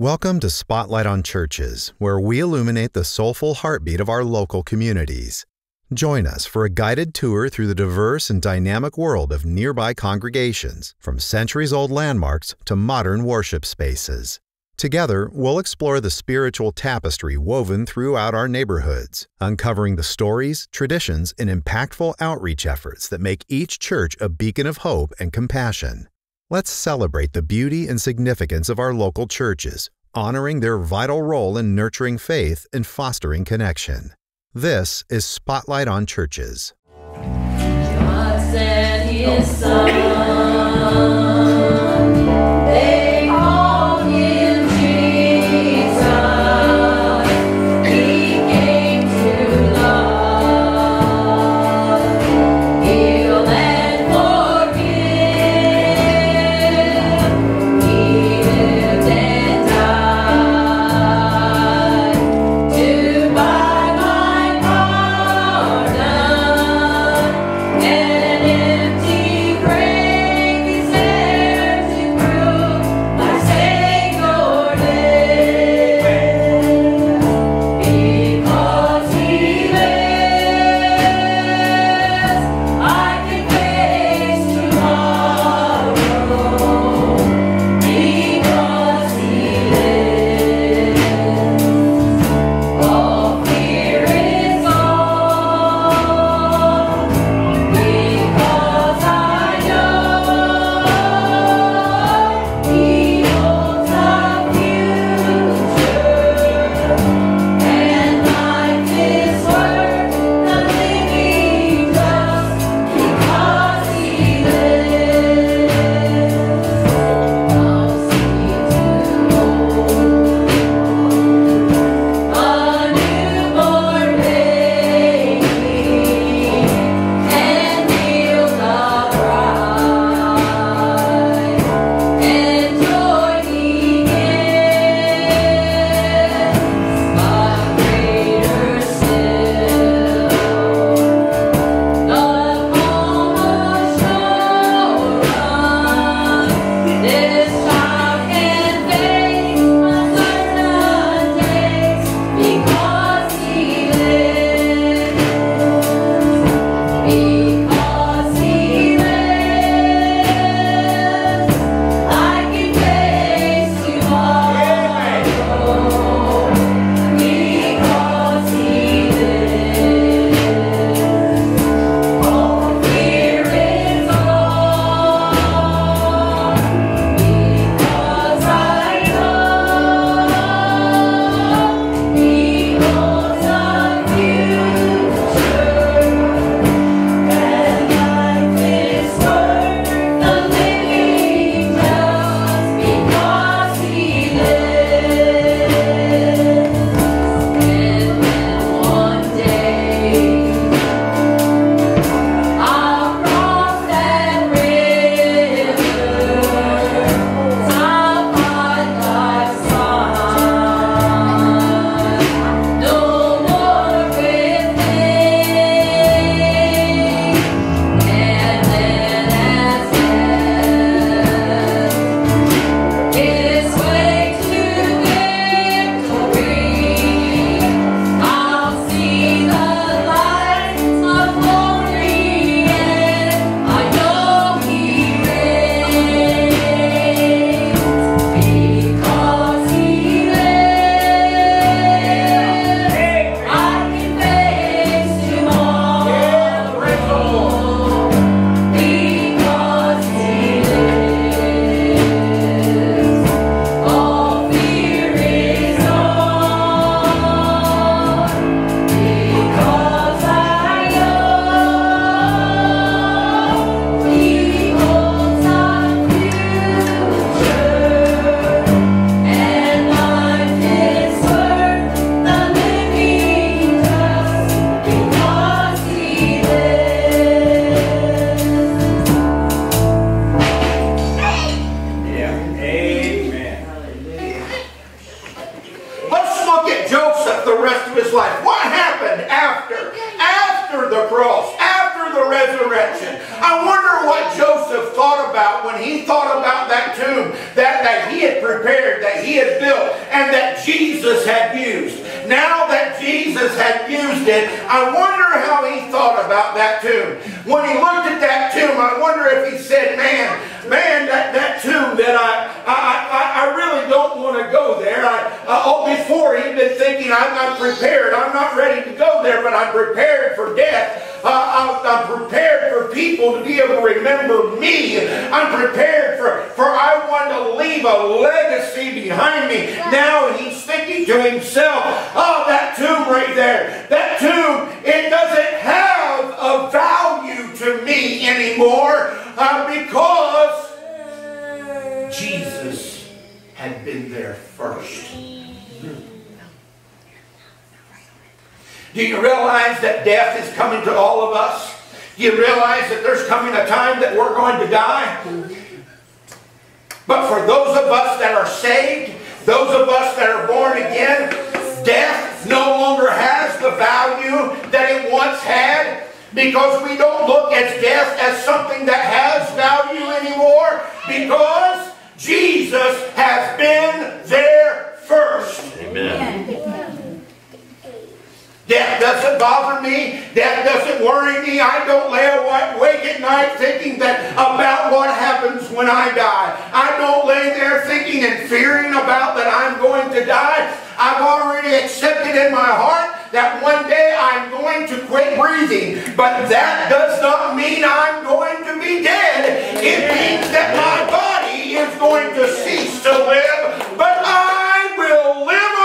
Welcome to Spotlight on Churches, where we illuminate the soulful heartbeat of our local communities. Join us for a guided tour through the diverse and dynamic world of nearby congregations, from centuries-old landmarks to modern worship spaces. Together, we'll explore the spiritual tapestry woven throughout our neighborhoods, uncovering the stories, traditions, and impactful outreach efforts that make each church a beacon of hope and compassion. Let's celebrate the beauty and significance of our local churches, honoring their vital role in nurturing faith and fostering connection. This is Spotlight on Churches. God sent His Son. They called Him Jesus. He came to love, heal, and forgive. He lived and died to buy. Life. What happened after the cross, after the the resurrection. I wonder what Joseph thought about when he thought about that tomb that he had prepared, that he had built, and that Jesus had used. Now that Jesus had used it, I wonder how he thought about that tomb. When he looked at that tomb, I wonder if he said, man, that tomb that I really don't want to go there. Before he'd been thinking, I'm not prepared. I'm not ready to go there, but I'm prepared for death. I'm prepared for people to be able to remember me. I'm prepared for I want to leave a legacy behind me. Now he's thinking to himself, oh, that tomb right there, that tomb, it doesn't have a value to me anymore because Jesus had been there first. Do you realize that death is coming to all of us? Do you realize that there's coming a time that we're going to die? But for those of us that are saved, those of us that are born again, death no longer has the value that it once had, because we don't look at death as something that has value anymore, because Jesus has been there first. Amen. Death doesn't bother me. Death doesn't worry me. I don't lay awake at night thinking that about what happens when I die. I don't lay there thinking and fearing about that I'm going to die. I've already accepted in my heart that one day I'm going to quit breathing. But that does not mean I'm going to be dead. It means that my body is going to cease to live, but I will live on.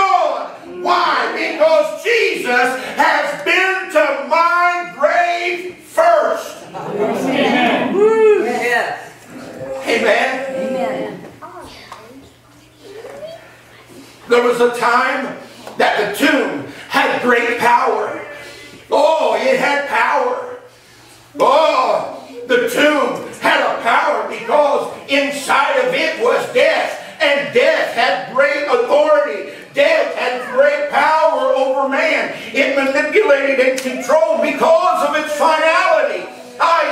Why? Because Jesus has been to my grave first. Amen. Amen. There was a time that the tomb had great power. Oh, it had power. Oh, the tomb had a power because inside of it was death. And death had great authority. Death had great power over man. It manipulated and controlled because of its finality.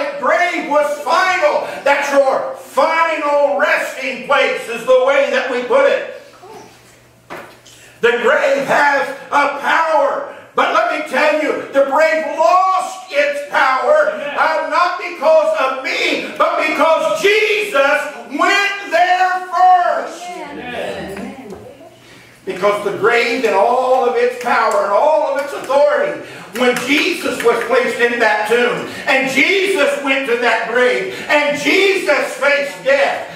Its grave was final. That's your final resting place, is the way that we put it. The grave has a power. But let me tell you, the grave lost its power, not because of me, but because Jesus went there first. Amen. Because the grave and all of its power and all of its authority, when Jesus was placed in that tomb, and Jesus went to that grave, and Jesus faced death,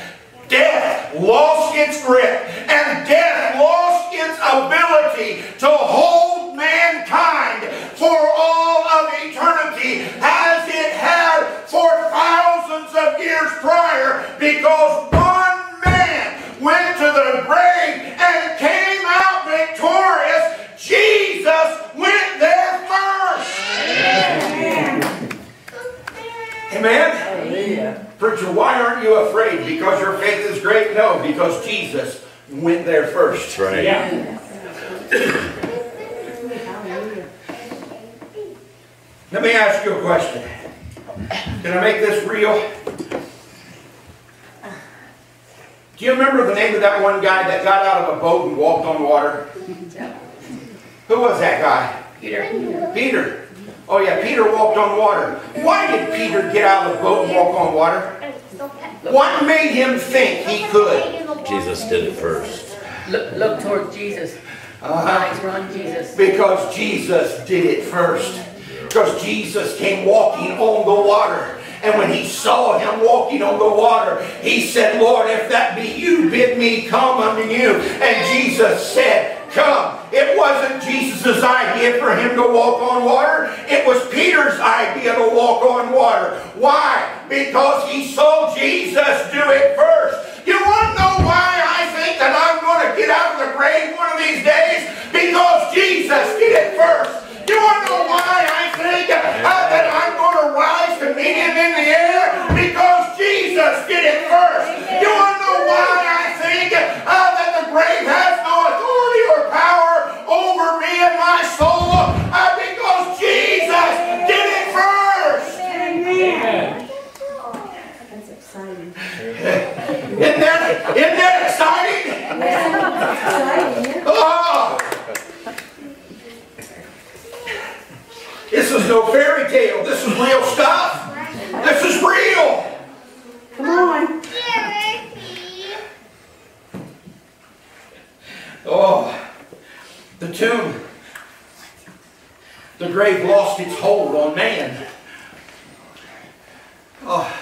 death lost its grip, and death lost its ability to hold mankind for all of eternity as it had for thousands of years prior, because one man went to the grave and came out victorious. Jesus went there first. Amen. Amen. Amen. Preacher, why aren't you afraid? Because your faith is great? No, because Jesus went there first. Right. Yeah. Let me ask you a question. Can I make this real? Do you remember the name of that one guy that got out of a boat and walked on water? Who was that guy? Peter. Peter. Oh yeah, Peter walked on water. Why did Peter get out of the boat and walk on water? What made him think he could? Jesus did it first. Look towards Jesus. Eyes were on Jesus. Because Jesus did it first. Because Jesus came walking on the water. And when he saw him walking on the water, he said, Lord, if that be you, bid me come unto you. And Jesus said, come. It wasn't Jesus' idea for him to walk on water. It was Peter's idea to walk on water. Why? Because he saw Jesus do it first. You want to know why I think that I'm going to get out of the grave one of these days? Because Jesus did it first. You want to know why I think that I'm going to rise to meet him in the air? Because Jesus did it first. You want to know why I think that the grave has no authority or power over me and my soul? Because Jesus did it first. Amen. the tomb. The grave lost its hold on man. Oh,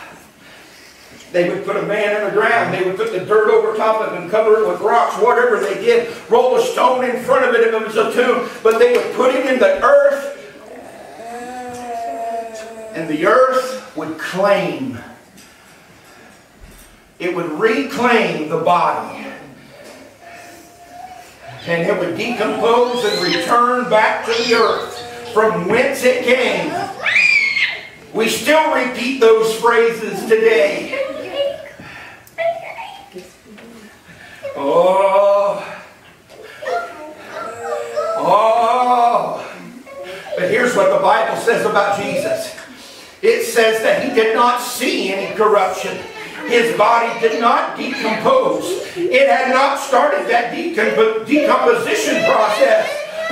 they would put a man in the ground. They would put the dirt over top of him, cover it with rocks, whatever they did. Roll a stone in front of it if it was a tomb. But they would put him in the earth. And the earth would claim. It would reclaim the body. And it would decompose and return back to the earth from whence it came. We still repeat those phrases today. Oh. Oh. But here's what the Bible says about Jesus. It says that He did not see any corruption. His body did not decompose. It had not started that decomposition process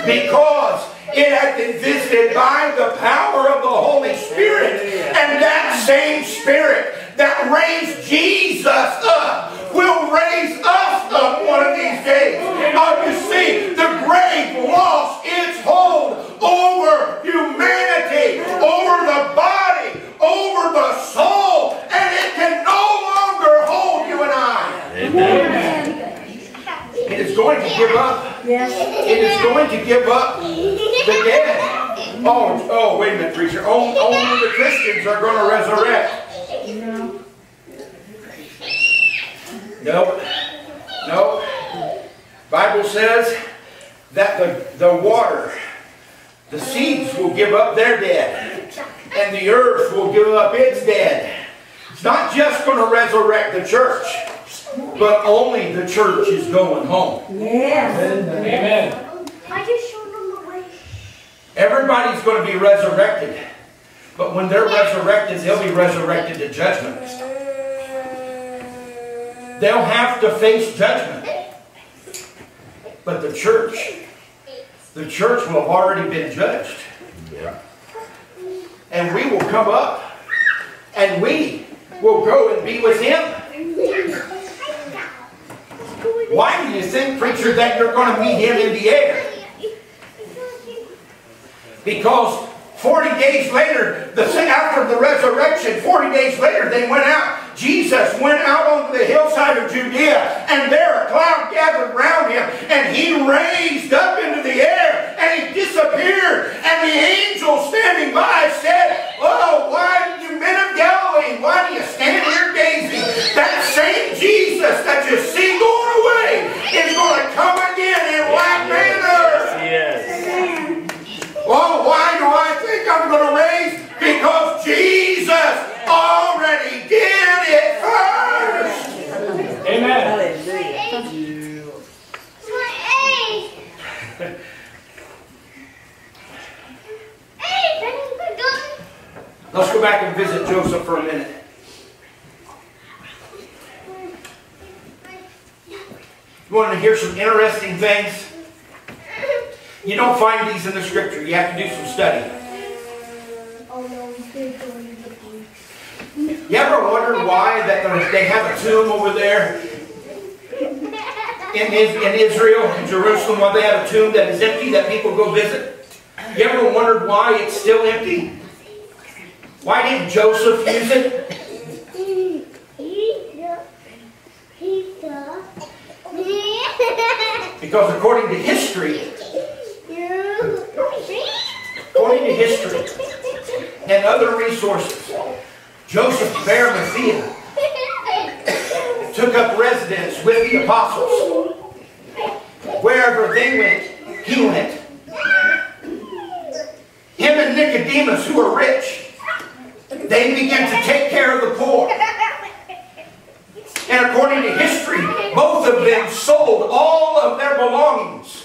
because it had been visited by the power of the Holy Spirit. And that same Spirit that raised Jesus up will raise us up one of these days. You see, the grave lost its hold over humanity, over the body, over the soul, and it can no longer hold you and I. Amen. It is going to give up. Yes. It is going to give up the dead. Oh, wait a minute, preacher. Only the Christians are going to resurrect. No. Nope. Nope. Bible says that the water, the seeds will give up their dead. And the earth will give up its dead. It's not just going to resurrect the church, but only the church is going home. Yes. Amen. I just showed them the way. Everybody's going to be resurrected, but when they're resurrected, they'll be resurrected to judgment. They'll have to face judgment. But the church will have already been judged. Yeah. And we will come up, and we will go and be with Him. Why do you think, preacher, that you're going to meet Him in the air? Because 40 days later, after the resurrection, 40 days later, they went out. Jesus went out onto the hillside of Judea, and there a cloud gathered round Him, and He raised up into the air, and He disappeared, and the angel standing by said, "Oh, why, you men of Galilee, why do you stand here gazing? That same Jesus that you see going away is going to come again in like manner." Yes. Oh, why do I think I'm going to raise? Because Jesus already did it first. Amen. Hallelujah. Let's go back and visit Joseph for a minute. You want to hear some interesting things? You don't find these in the Scripture. You have to do some study. You ever wondered why that they have a tomb over there in Israel, in Jerusalem, why they have a tomb that is empty that people go visit? You ever wondered why it's still empty? Why didn't Joseph use it? Because according to history and other resources, Joseph of Arimathea took up residence with the apostles. Wherever they went, he went. Him and Nicodemus, who were rich, they began to take care of the poor. And according to history, both of them sold all of their belongings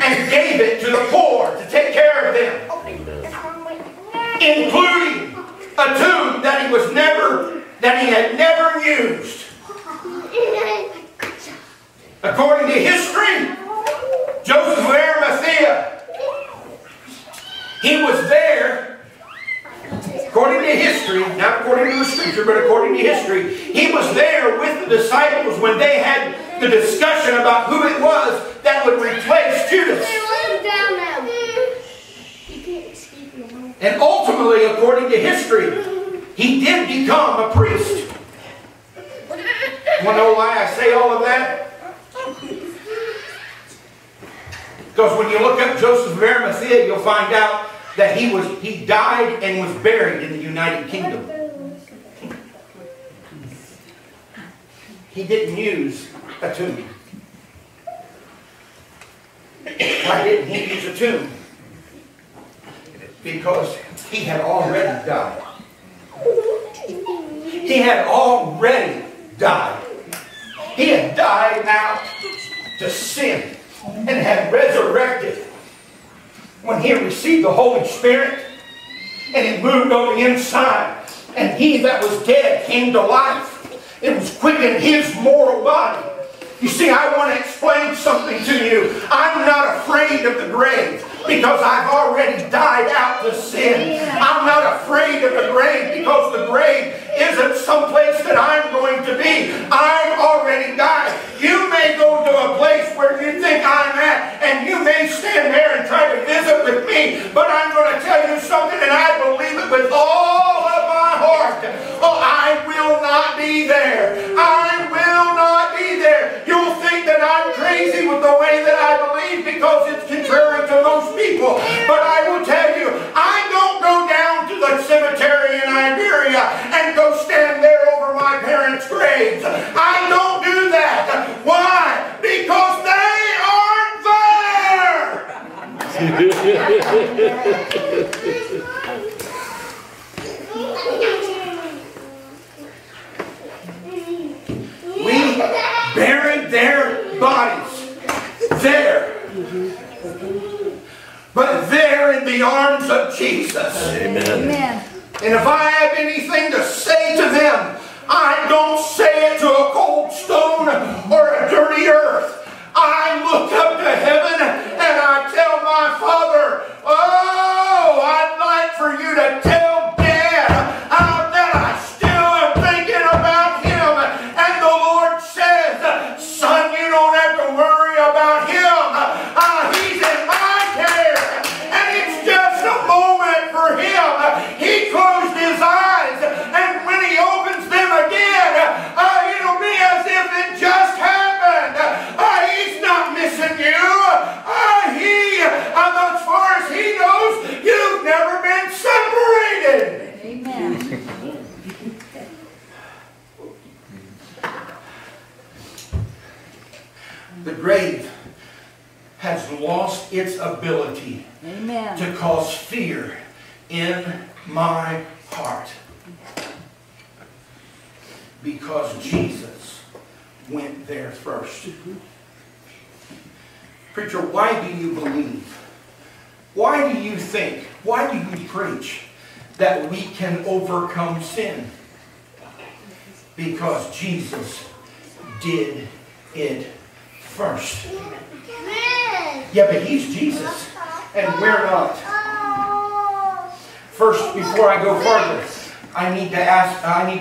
and gave it to the poor to take care of them, including a tomb that he had never used. According to history, Joseph of Arimathea, he was there. According to history, not according to the Scripture, but according to history, he was there with the disciples when they had the discussion about who it was that would replace Judas. And ultimately, according to history, he did become a priest. You want to know why I say all of that? Because when you look up Joseph of Arimathea, you'll find out that he died and was buried in the United Kingdom. He didn't use a tomb. Why didn't he use a tomb? Because he had already died. He had already died. He had died out to sin and had resurrected when he received the Holy Spirit, and it moved on the inside, and he that was dead came to life. It was quickened his mortal body. You see, I want to explain something to you. I'm not afraid of the grave because I've already died out to sin. I'm not afraid of the grave because the grave isn't someplace that I'm going to be. I've already died. You may go to a place where you think I'm at, and you may stand there and try to visit with me, but I'm going to tell you something, and I believe it with all of my heart. Oh, I will not be there. I will not be there. You'll think that I'm crazy with the way that I believe because it's contrary to most people, but I will tell you, I don't go down to the cemetery in Iberia and go stand there over my parents' graves. I don't do that. Why? Because they aren't there. We buried their bodies there. But there in the arms of Jesus. Amen. Amen. And if I have anything to say to them, I don't say it to a cold stone or a dirty earth. I look up to heaven and I tell my Father, oh, I'd like for you to tell Dad how that I still am thinking about him. And the Lord says, son, you don't have to worry about him. He's in my care. And it's just a moment for him. He closed his eyes, and when he opens them again, it'll be as if it just happened. He's not missing you. As far as he knows, you've never been separated. Amen. The grave has lost its ability, amen, to cause fear in my heart, because Jesus went there first. Preacher, why do you believe? Why do you think? Why do you preach that we can overcome sin? Because Jesus did it first. Yeah, but he's Jesus, and we're not. First, before I go further, I need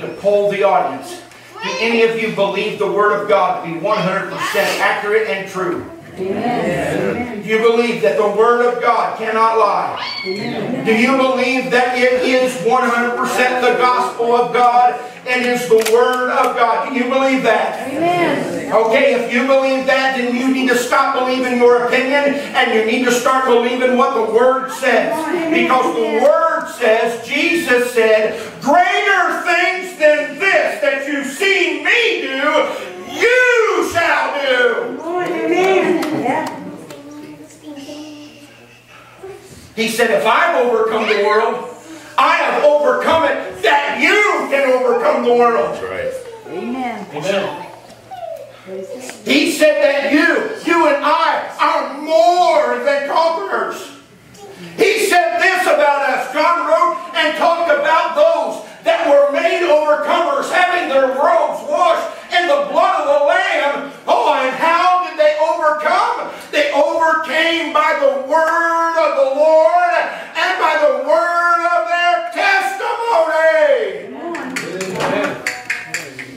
to poll the audience. Do any of you believe the Word of God to be 100% accurate and true? Amen. Do you believe that the Word of God cannot lie? Amen. Do you believe that it is 100% the Gospel of God and is the Word of God? Do you believe that? Amen. Okay, if you believe that, then you need to stop believing your opinion and you need to start believing what the Word says. Because the Word says, Jesus said, greater things than this that you've seen me do, you shall do. He said, if I've overcome the world, I have overcome it that you can overcome the world. That's right. Amen. Amen. He said that you and I are more than conquerors. He said this about us. John wrote and talked about those that were made overcomers, having their robes washed in the blood of the Lamb. Oh, and how did they overcome? They overcame by the word of the Lord and by the word of their testimony.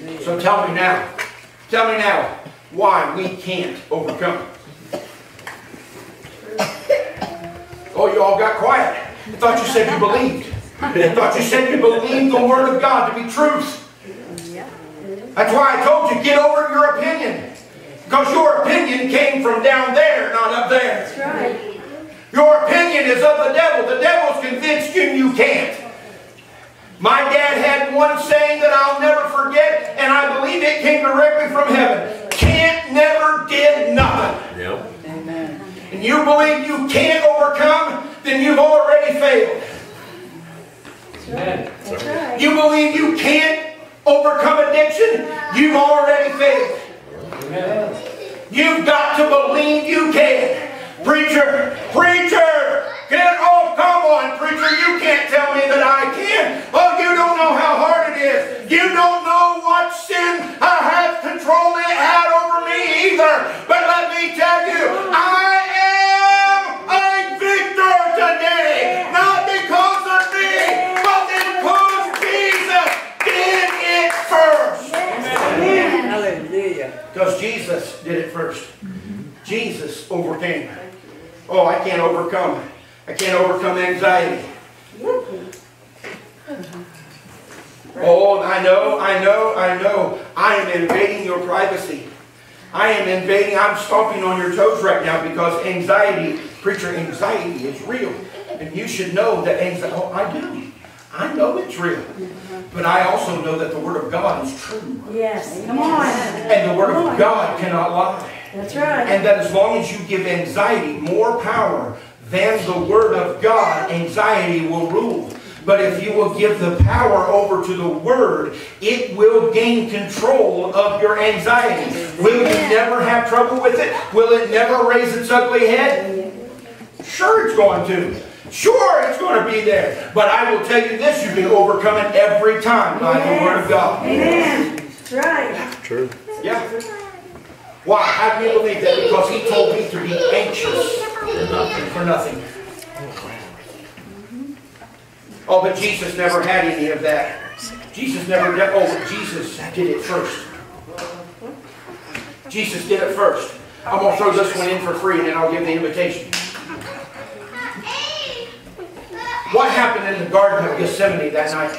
Amen. So tell me now. why we can't overcome. Oh, you all got quiet. I thought you said you believed. I thought you said you believed the Word of God to be truth. That's why I told you, get over your opinion. Because your opinion came from down there, not up there. That's right. Your opinion is of the devil. The devil's convinced you and you can't. My dad had one saying that I'll never forget, and I believe it came directly from heaven. Can't never did nothing. Yep. Amen. And you believe you can't overcome, then you've already failed. That's right. That's right. You believe you can't overcome addiction, you've already failed. You've got to believe you can. Preacher, preacher, get off, come on, preacher, you can't tell me that I can. Oh, you don't know how hard it is. You don't know what sin I have control it had over me either. But let me tell you, I am a victor today. Not because of me, but because Jesus did it first. Amen. Hallelujah. Because Jesus did it first. Jesus overcame. Oh, I can't overcome. I can't overcome anxiety. Oh, I know. I am invading your privacy. I am invading. I'm stomping on your toes right now because anxiety, preacher, anxiety is real. And you should know that anxiety, oh, I do. I know it's real. But I also know that the Word of God is true. Yes. Come on. And the Word of God cannot lie. That's right. And that as long as you give anxiety more power than the Word of God, anxiety will rule. But if you will give the power over to the Word, it will gain control of your anxiety. Will you never have trouble with it? Will it never raise its ugly head? Sure it's going to. Sure, it's going to be there. But I will tell you this, you can overcome it every time by the Word of God. Amen. That's right. True. Yeah. Why? How do you believe that? Because He told me to be anxious for nothing. Oh, but Jesus never had any of that. Jesus never did. Oh, Jesus did it first. Jesus did it first. I'm going to throw this one in for free and then I'll give the invitation. What happened in the Garden of Gethsemane that night?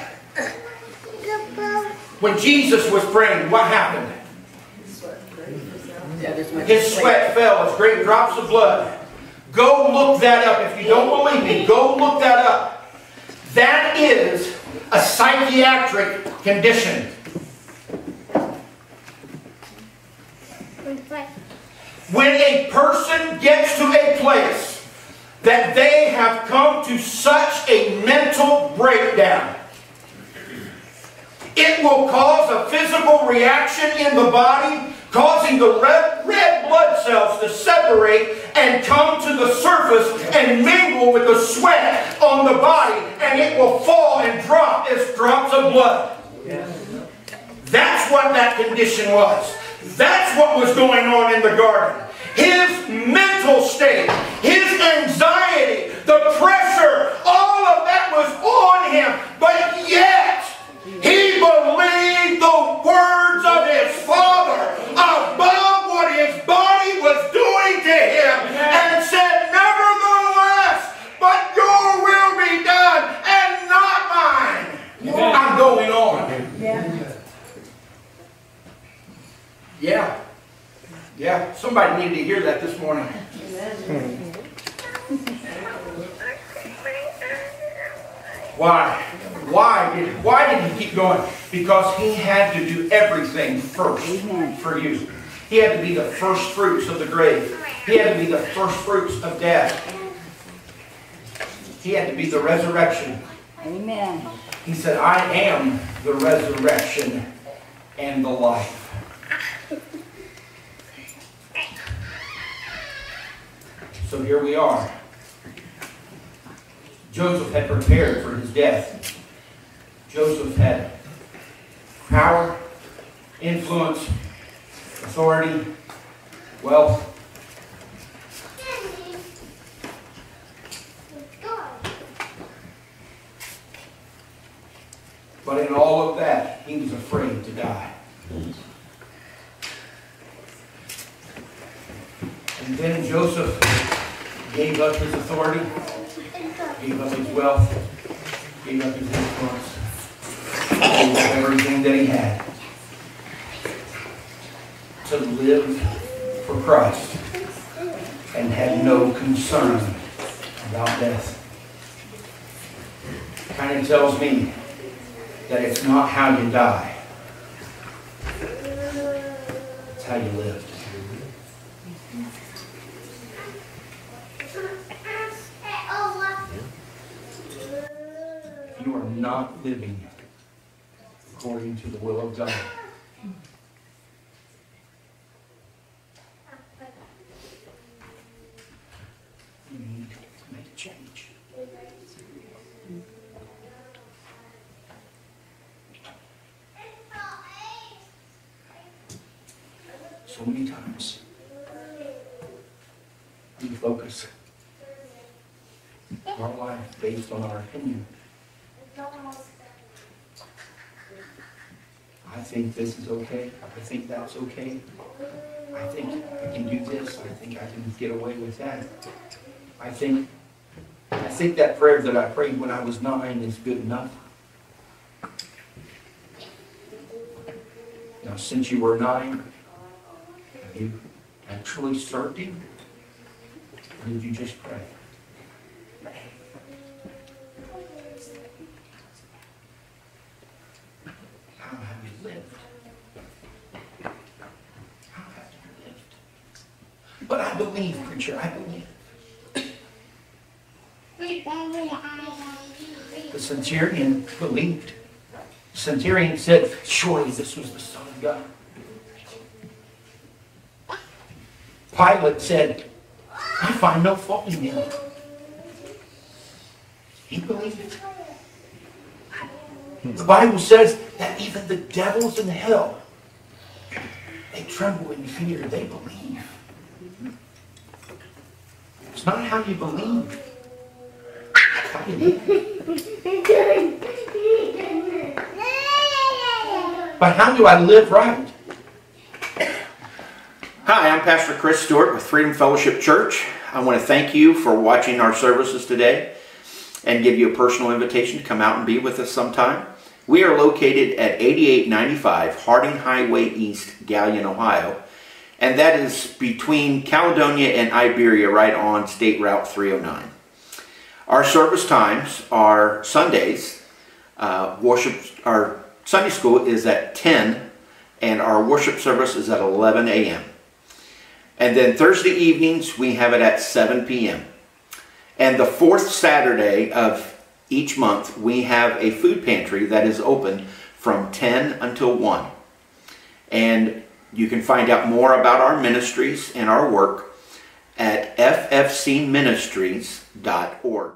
When Jesus was praying, what happened? His sweat fell as great drops of blood. Go look that up. If you don't believe me, go look that up. That is a psychiatric condition. When a person gets to a place that they have come to such a mental breakdown, it will cause a physical reaction in the body, causing the red blood cells to separate and come to the surface and mingle with the sweat on the body, and it will fall and drop as drops of blood. That's what that condition was. That's what was going on in the garden. His mental state, his anxiety, the pressure, all of that was on him, but yet He believed the words of His Father above what His body was doing to him and said, nevertheless, but your will be done and not mine. Yeah. I'm going on. Yeah. Somebody needed to hear that this morning. Why? Why did He keep going? Because He had to do everything first for you. He had to be the first fruits of the grave. He had to be the first fruits of death. He had to be the resurrection. Amen. He said, I am the resurrection and the life. So here we are. Joseph had prepared for his death. Joseph had power, influence, authority, wealth. But in all of that, he was afraid to die. And then Joseph gave up his authority, gave up his wealth, gave up his influence, gave up everything that he had to live for Christ, and had no concern about death. Kind of tells me that it's not how you die, it's how you live. If you are not living according to the will of God, you need to make a change. So many times, we focus our life based on our opinion. I think this is okay. I think that's okay. I think I can do this. I think I can get away with that. I think that prayer that I prayed when I was 9 is good enough. Now, since you were 9, have you actually served him? Or did you just pray? How have you lived? How have you lived? But I believe, preacher, I believe. The centurion believed. The centurion said, surely this was the Son of God. Pilate said, I find no fault in him. He believed it. The Bible says that even the devils in hell, they tremble in fear. They believe. It's not how you believe. But how do I live right? Hi, I'm Pastor Chris Stewart with Freedom Fellowship Church. I want to thank you for watching our services today and give you a personal invitation to come out and be with us sometime. We are located at 8895 Harding Highway East, Galion, Ohio. And that is between Caledonia and Iberia, right on State Route 309. Our service times are Sundays. Our Sunday school is at 10, and our worship service is at 11 a.m. And then Thursday evenings, we have it at 7 p.m. And the fourth Saturday of each month, we have a food pantry that is open from 10 until 1. And you can find out more about our ministries and our work at ffcministries.org.